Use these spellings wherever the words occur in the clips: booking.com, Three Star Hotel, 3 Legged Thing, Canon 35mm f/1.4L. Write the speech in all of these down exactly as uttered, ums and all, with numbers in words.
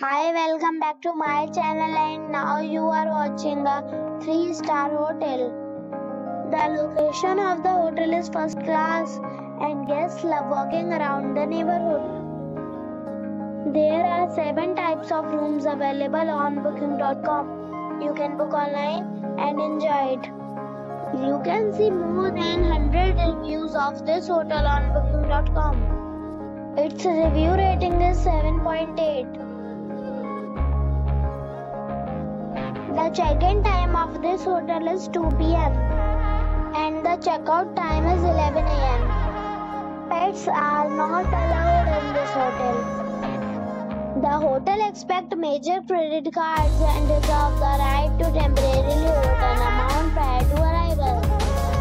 Hi, welcome back to my channel, and now you are watching a three star hotel. The location of the hotel is first class and guests love walking around the neighborhood. There are seven types of rooms available on booking dot com. You can book online and enjoy it. You can see more than one hundred reviews of this hotel on booking dot com. Its review rating is seven point eight. The check-in time of this hotel is two p m and the check-out time is eleven a m Pets are not allowed in this hotel. The hotel accepts major credit cards and reserves the right to temporarily hold an amount prior to arrival.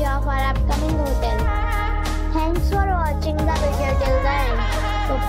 of our upcoming hotel. Thanks for watching the video till the end. So